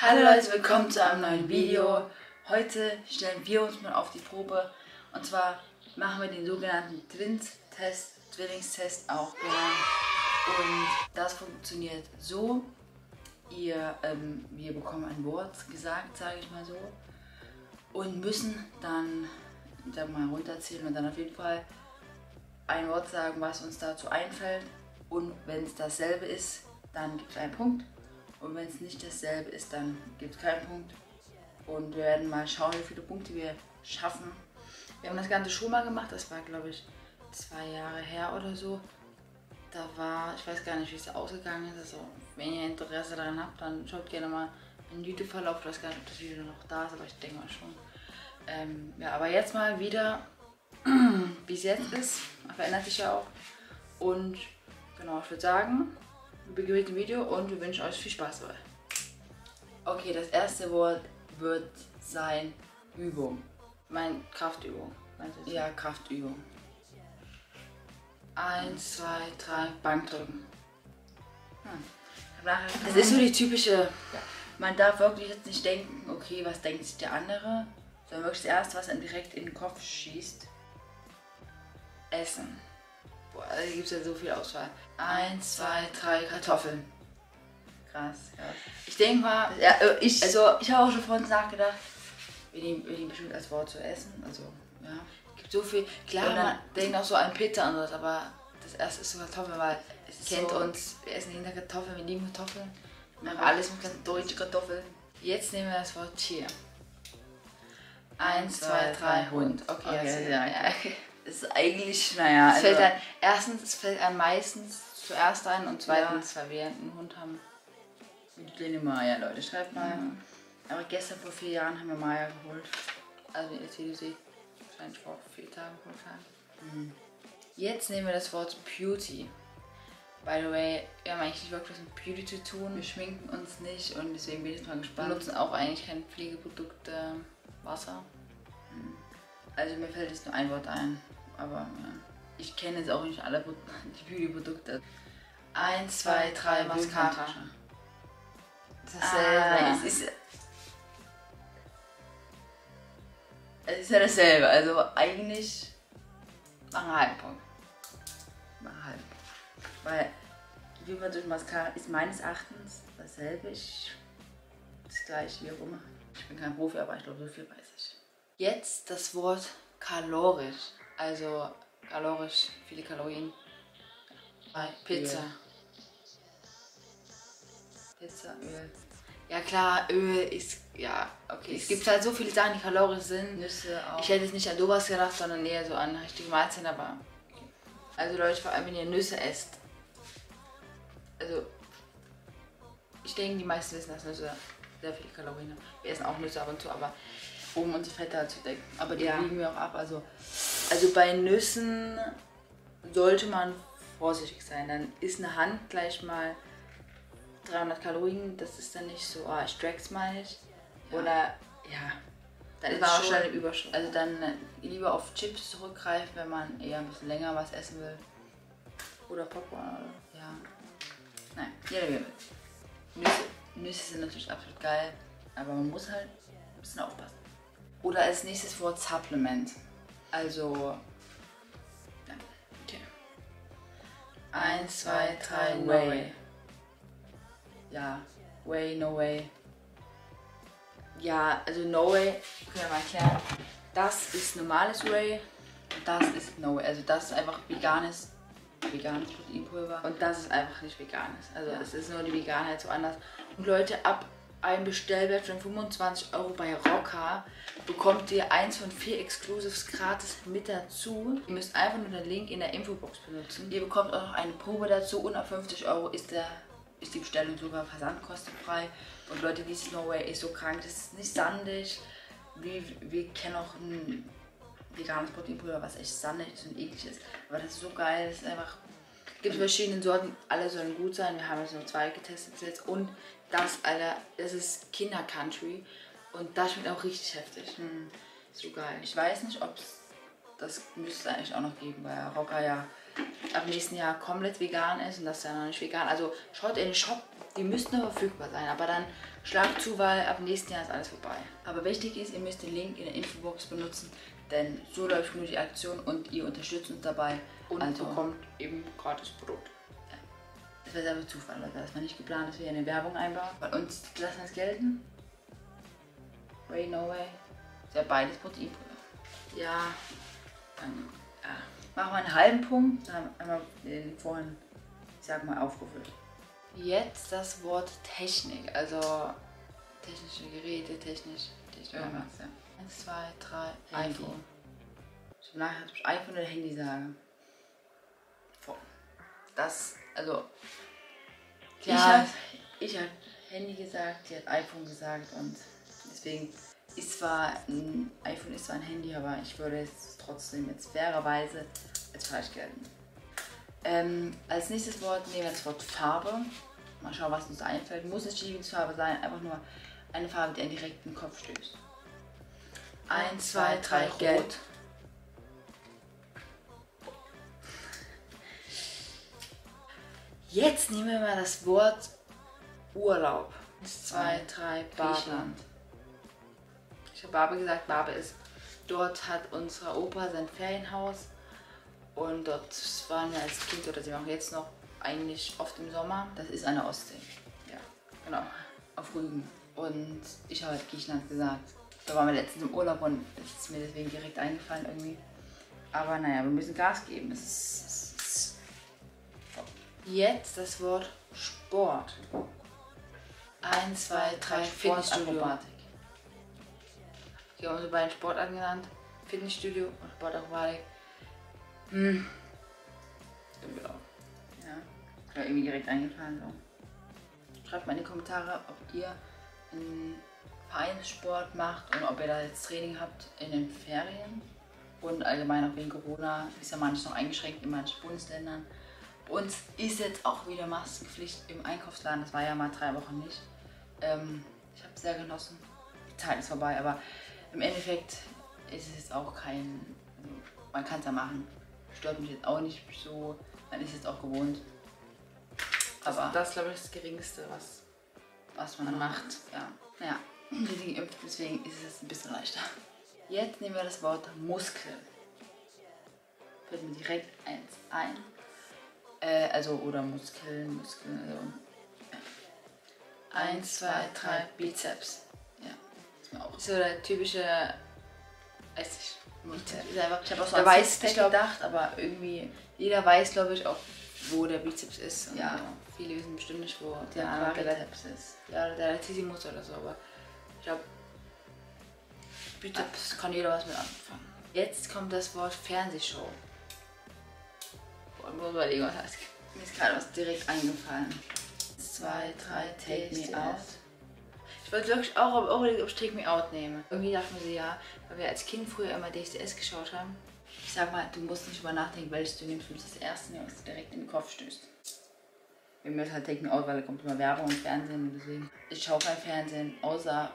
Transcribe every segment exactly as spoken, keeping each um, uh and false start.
Hallo Leute, willkommen zu einem neuen Video. Heute stellen wir uns mal auf die Probe und zwar machen wir den sogenannten Twins-Test, Zwillingstest auch genannt. Und das funktioniert so, ihr, ähm, wir bekommen ein Wort gesagt, sage ich mal so, und müssen dann, ich sag mal, runterzählen und dann auf jeden Fall ein Wort sagen, was uns dazu einfällt, und wenn es dasselbe ist, dann gibt es einen Punkt. Und wenn es nicht dasselbe ist, dann gibt es keinen Punkt. Und wir werden mal schauen, wie viele Punkte wir schaffen. Wir haben das Ganze schon mal gemacht. Das war, glaube ich, zwei Jahre her oder so. Da war, ich weiß gar nicht, wie es ausgegangen ist. Also, wenn ihr Interesse daran habt, dann schaut gerne mal in den YouTube-Verlauf. Ich weiß gar nicht, ob das Video noch da ist, aber ich denke mal schon. Ähm, ja, aber jetzt mal wieder, wie es jetzt ist. Verändert sich ja auch. Und genau, ich würde sagen, wir beginnen mit dem Video und wir wünschen euch viel Spaß dabei. Okay, das erste Wort wird sein Übung. Mein Kraftübung. Ja, Kraftübung. Eins, zwei, drei, Bankdrücken. Hm. Das ist so die typische. Man darf wirklich jetzt nicht denken, okay, was denkt sich der andere, sondern wirklich das erste, was einem direkt in den Kopf schießt. Essen. Boah, da gibt es ja so viel Auswahl. Eins, zwei, drei, Kartoffeln. Krass, krass. Ich denke mal, ja, ich, also ich habe auch schon vor uns nachgedacht, wir nehmen, wir nehmen bestimmt als Wort zu essen. Also, ja. Es gibt so viel. Klar, man denkt auch so an Pizza und sowas, aber das erste ist so Kartoffeln, weil es kennt so uns. Wir essen hinter Kartoffeln, wir lieben Kartoffeln. Wir haben alles mit ganz deutsche Kartoffeln. Jetzt nehmen wir das Wort Tier. Eins, zwei, drei, Hund. Okay, okay, also, ja, ja, okay. Ist eigentlich, naja, es fällt also einem, erstens, es fällt einem meistens zuerst ein und zweitens, ja, weil wir einen Hund haben. Mit Lene Maya, Leute, schreibt mal. Mhm. Aber gestern vor vier Jahren haben wir Maya geholt. Also jetzt, wie du siehst, wahrscheinlich vor vier Tagen geholt haben. Mhm. Jetzt nehmen wir das Wort Beauty. By the way, wir haben eigentlich nicht wirklich was mit Beauty zu tun. Wir schminken uns nicht und deswegen bin ich mal gespannt. Wir nutzen auch eigentlich keine Pflegeprodukte, Wasser. Mhm. Also mir fällt jetzt nur ein Wort ein. Aber ja, ich kenne jetzt auch nicht alle Pro die Beauty-Produkte. Eins, zwei, drei, Mascara. Dasselbe. Ah, es, ist, es ist ja dasselbe. Also eigentlich machen wir halben Punkt. Machen halben Punkt. Weil wie man durch Mascara ist meines Erachtens dasselbe. Ich, das gleiche, wie auch immer. Ich bin kein Profi, aber ich glaube, so viel weiß ich. Jetzt das Wort kalorisch. Also kalorisch, viele Kalorien. Bei Pizza. Öl. Pizza, Öl. Ja klar, Öl ist, ja, okay. Es, es gibt halt so viele Sachen, die kalorisch sind. Nüsse auch. Ich hätte jetzt nicht an sowas gedacht, sondern eher so an richtige Mahlzeiten, aber okay. Also Leute, vor allem wenn ihr Nüsse esst. Also, ich denke, die meisten wissen, dass Nüsse sehr viele Kalorien haben. Wir essen auch Nüsse ab und zu, aber um unsere Fette halt zu decken. Aber die ja, liegen wir auch ab, also. Also bei Nüssen sollte man vorsichtig sein, dann ist eine Hand gleich mal dreihundert Kalorien, das ist dann nicht so, ah, ich track's mal nicht, ja, oder ja, dann ist man auch schon eine Überschuss. Also dann lieber auf Chips zurückgreifen, wenn man eher ein bisschen länger was essen will, oder Popcorn, oder ja, nein, jeder will. Nüsse, Nüsse sind natürlich absolut geil, aber man muss halt ein bisschen aufpassen. Oder als nächstes Wort Supplement. Also, ja, okay. Eins, zwei, drei, No Whey. Ja, Whey, No Whey. Ja, also No Whey, können wir mal erklären. Das ist normales Whey und das ist No Whey. Also das ist einfach veganes, veganes Proteinpulver und das ist einfach nicht veganes. Also es ist nur die Veganheit so anders. Und Leute, ab ein Bestellwert von fünfundzwanzig Euro bei Rocka bekommt ihr eins von vier Exclusives gratis mit dazu. Ihr müsst einfach nur den Link in der Infobox benutzen. Ihr bekommt auch noch eine Probe dazu und ab fünfzig Euro ist, der, ist die Bestellung sogar versandkostenfrei. Und Leute, dieses No Whey ist so krank, das ist nicht sandig. Wir, wir kennen auch ein veganes Proteinpulver, was echt sandig ist und eklig ist. Aber das ist so geil, das ist einfach. Es gibt verschiedene Sorten, alle sollen gut sein. Wir haben jetzt nur zwei getestet jetzt. Und das, Alter, das ist Kinder-Country. Und das schmeckt auch richtig heftig. Hm. So geil. Ich weiß nicht, ob es. Das müsste es eigentlich auch noch geben, weil Rocka ja ab nächsten Jahr komplett vegan ist und das ist ja noch nicht vegan. Also schaut in den Shop, die müssten noch verfügbar sein. Aber dann Schlag zu, weil ab nächsten Jahr ist alles vorbei. Aber wichtig ist, ihr müsst den Link in der Infobox benutzen, denn so läuft nur die Aktion und ihr unterstützt uns dabei. Und also, bekommt eben gratis Produkt. Ja. Das war selber Zufall, Leute. Das war nicht geplant, dass wir hier eine Werbung einbauen. Bei uns lassen wir es gelten. Way, no way. Das ist ja beides Proteinpulver. Ja, dann ja. Machen wir einen halben Punkt. Dann haben wir einmal den vorhin, ich sag mal, aufgefüllt. Jetzt das Wort Technik, also technische Geräte, technisch, technisch irgendwas. Ja. Eins, zwei, drei, Handy. iPhone. Ich habe nachher, ob ich iPhone oder Handy sage. Das, also, ja, ich habe hab Handy gesagt, die hat iPhone gesagt und deswegen ist zwar ein iPhone, ist zwar ein Handy, aber ich würde es trotzdem jetzt fairerweise als falsch gelten. Ähm, als nächstes Wort nehmen wir das Wort Farbe. Mal schauen, was uns einfällt. Muss nicht die Lieblingsfarbe sein, einfach nur eine Farbe, die an direkten Kopf stößt. Eins, zwei, drei, gelb. Rot. Jetzt nehmen wir mal das Wort Urlaub. eins, zwei, drei, Griechenland. Ich habe Barbe gesagt, Barbe ist, dort hat unser Opa sein Ferienhaus. Und dort waren wir als Kind, oder sie machen jetzt noch, eigentlich oft im Sommer. Das ist an der Ostsee. Ja, genau. Auf Rügen. Und ich habe halt Griechenland gesagt. Da waren wir letztens im Urlaub und es ist mir deswegen direkt eingefallen irgendwie. Aber naja, wir müssen Gas geben. Das ist, das ist jetzt das Wort Sport. eins, zwei, drei, Fitnessstudio. Hier haben wir so beiden Sportarten genannt. Fitnessstudio und Sportakrobatik. Hm. Stimmt auch. Ja. Ich war irgendwie direkt eingefallen. So. Schreibt mal in die Kommentare, ob ihr einen Vereinssport macht und ob ihr da jetzt Training habt in den Ferien. Und allgemein auch wegen Corona ist ja manches noch eingeschränkt in manchen Bundesländern. Bei uns ist jetzt auch wieder Maskenpflicht im Einkaufsladen. Das war ja mal drei Wochen nicht. Ähm, ich habe es sehr genossen. Die Zeit ist vorbei, aber im Endeffekt ist es jetzt auch kein. Man kann es ja machen. Stört mich jetzt auch nicht so, man ist jetzt auch gewohnt. Aber also das, glaube ich, ist das Geringste, was, was man, man macht. macht. Ja, naja, deswegen ist es jetzt ein bisschen leichter. Jetzt nehmen wir das Wort Muskel. Fällt mir direkt eins ein. Äh, also, oder Muskeln, Muskeln, also. Ja. Eins, zwei, drei, Bizeps. Ja, ist mir auch. Ist so der typische. Ich, einfach, ich habe auch so an Sixpack gedacht, aber irgendwie jeder weiß, glaube ich, auch, wo der Bizeps ist. Und ja, ja, viele wissen bestimmt nicht, wo der, der andere Bizeps ist. Ja, der Latissimus oder so, aber ich glaube, Bizeps kann jeder was mit anfangen. Jetzt kommt das Wort Fernsehshow. Boah, ich muss überlegen, was heißt. Mir ist gerade was direkt eingefallen. zwei, drei, Take Me Out. Ich wollte wirklich auch überlegen, ob ich Take Me Out nehme. Irgendwie dachte ich mir so, ja, weil wir als Kind früher immer D S D S geschaut haben. Ich sag mal, du musst nicht über nachdenken, welches du nimmst, du musst das erste nehmen, was dir direkt in den Kopf stößt. Wir müssen halt Take Me Out, weil da kommt immer Werbung im Fernsehen und deswegen. Ich schaue kein Fernsehen, außer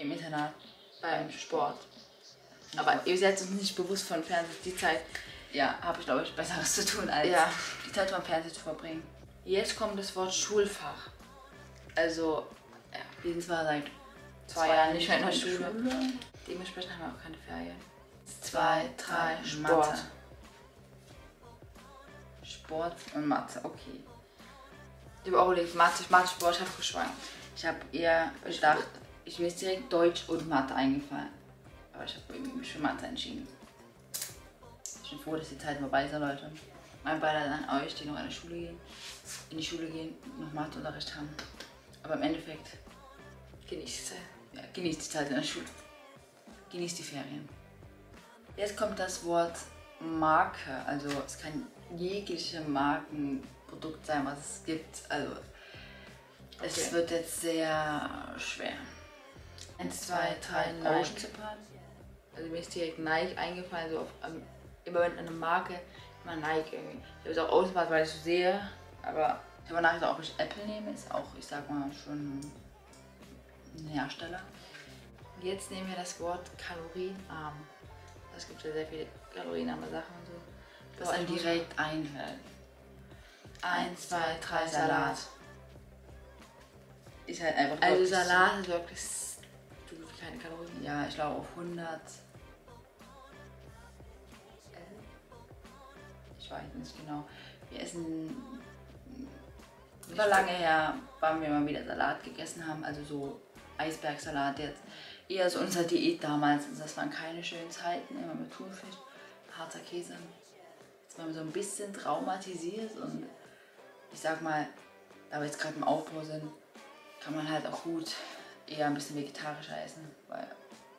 im Internat beim Sport. Aber ihr seid uns nicht bewusst von Fernsehen. Die Zeit, ja, habe ich, glaube ich, Besseres zu tun, als ja, die Zeit beim Fernsehen zu verbringen. Jetzt kommt das Wort Schulfach. Also, wir sind zwar seit zwei, zwei Jahren nicht mehr in der Schule. Schule. Dementsprechend haben wir auch keine Ferien. Zwei, drei, Sport. Mathe. Sport und Mathe, okay. Ich habe auch überlegt, Mathe, Mathe, Sport, habe geschwankt. Ich habe eher gedacht, ich mir ist direkt Deutsch und Mathe eingefallen. Aber ich habe mich für Mathe entschieden. Ich bin froh, dass die Zeit vorbei ist, Leute. Mein Beileid an euch, die noch in die Schule gehen, in die Schule gehen und noch Matheunterricht haben. Aber im Endeffekt genießt die, ja, genießt die Zeit in der Schule. Genießt die Ferien. Jetzt kommt das Wort Marke. Also es kann jegliche Markenprodukt sein, was es gibt. Also es okay. wird jetzt sehr schwer. eins, zwei, drei, Nike. Also mir ist direkt Nike eingefallen. So auf, um, immer wenn eine Marke, immer Nike irgendwie. Ich habe es auch ausgemacht, weil ich es so sehe. Aber ich habe nachher auch, ob ich Apple nehme, ist auch, ich sag mal, schon ein Hersteller. Jetzt nehmen wir das Wort kalorienarm. Es gibt ja sehr viele kalorienarme Sachen und so. Was einem direkt einfällt. eins, zwei, drei, Salat. ist halt einfach also wirklich Salat so. Ist wirklich so viel keine Kalorien. Ja, ich glaube auf hundert. Ich weiß nicht genau. Wir essen. War lange her, wann wir mal wieder Salat gegessen haben, also so Eisbergsalat jetzt. Eher so unsere Diät damals, also das waren keine schönen Zeiten, immer mit Thunfisch, harter Käse. Jetzt waren wir so ein bisschen traumatisiert und ich sag mal, da wir jetzt gerade im Aufbau sind, kann man halt auch gut eher ein bisschen vegetarischer essen, weil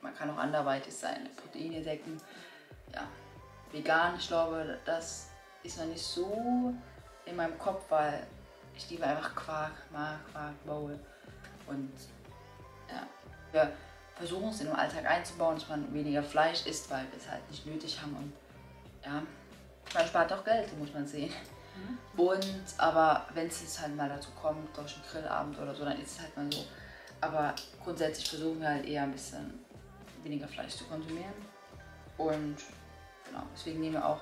man kann auch anderweitig seine Proteine decken. Ja, vegan, ich glaube, das ist noch nicht so in meinem Kopf, weil ich liebe einfach Quark, Mar, Quark, Bowl und ja, wir versuchen es in den Alltag einzubauen, dass man weniger Fleisch isst, weil wir es halt nicht nötig haben und ja, man spart auch Geld, muss man sehen. Mhm. Und, aber wenn es jetzt halt mal dazu kommt, durch einen Grillabend oder so, dann ist es halt mal so. Aber grundsätzlich versuchen wir halt eher ein bisschen weniger Fleisch zu konsumieren und genau, deswegen nehmen wir auch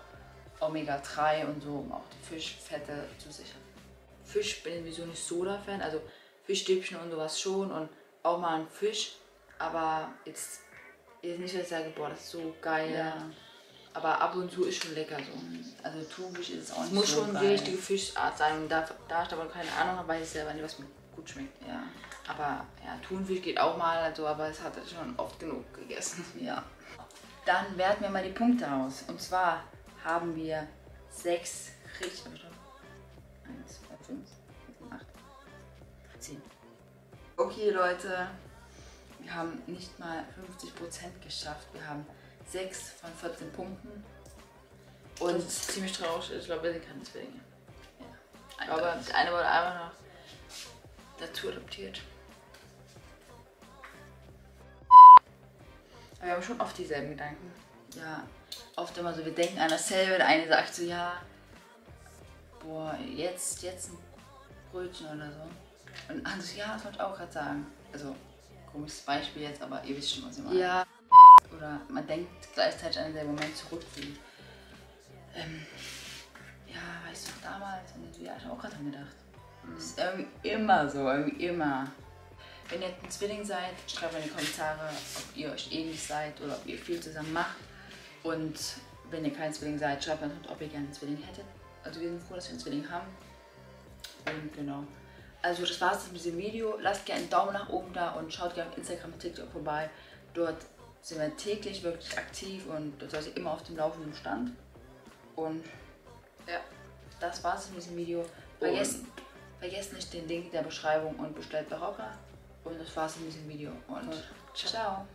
Omega drei und so, um auch die Fischfette zu sichern. Fisch bin ich sowieso nicht so der Fan, also Fischstäbchen und sowas schon und auch mal ein Fisch, aber jetzt, jetzt nicht, dass ich sage, boah, das ist so geil, ja. Aber ab und zu ist schon lecker so. Also Thunfisch ist es auch nicht so. Es muss schon eine richtige Fischart sein und da, da ich aber keine Ahnung habe, weiß ich selber nicht, was mir gut schmeckt. Ja. Aber ja, Thunfisch geht auch mal, also, aber es hat er schon oft genug gegessen. Ja. Dann werten wir mal die Punkte aus. Und zwar haben wir sechs richtig. eins, zwei, fünf, sieben, acht, zehn. Okay Leute, wir haben nicht mal fünfzig Prozent geschafft. Wir haben sechs von vierzehn Punkten. Und das ist ziemlich traurig. Ich glaube, wir sind keine Zwillinge. Ja. Aber das eine wurde einfach noch dazu adoptiert. Aber wir haben schon oft dieselben Gedanken. Ja, oft immer so, wir denken an dasselbe. Der eine sagt so, ja, boah, jetzt, jetzt ein Brötchen oder so. Und also, ja, das wollte ich auch gerade sagen. Also, komisches Beispiel jetzt, aber ihr wisst schon, was ich meine. Ja. Oder man denkt gleichzeitig an den Moment zurück, wie, ähm, ja, weißt du, damals, und ja, ich habe auch gerade dran gedacht. Mhm. Das ist irgendwie immer so, irgendwie immer. Wenn ihr ein Zwilling seid, schreibt mal in die Kommentare, ob ihr euch ähnlich seid oder ob ihr viel zusammen macht. Und wenn ihr kein Zwilling seid, schreibt mal, ob ihr gerne einen Zwilling hättet. Also wir sind froh, dass wir einen Zwilling haben. Und genau. Also das war's jetzt mit diesem Video. Lasst gerne einen Daumen nach oben da und schaut gerne auf Instagram und TikTok vorbei. Dort sind wir täglich wirklich aktiv und dort seid ihr immer auf dem laufenden Stand. Und ja, das war's mit diesem Video. Vergesst, vergesst nicht den Link in der Beschreibung und bestellt bei Rocka. Und das war's mit diesem Video. Und, und ciao. Ciao.